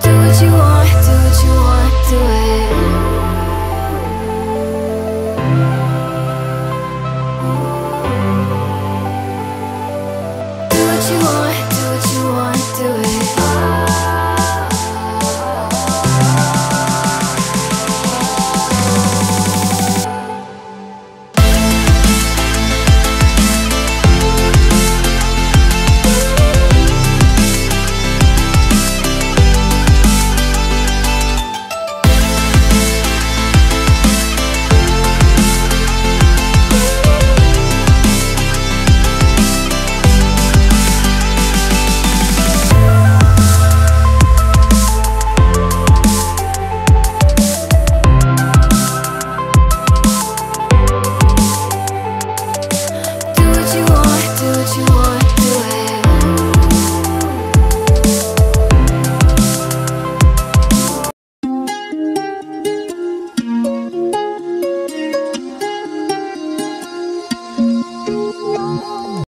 Do what you want, do it.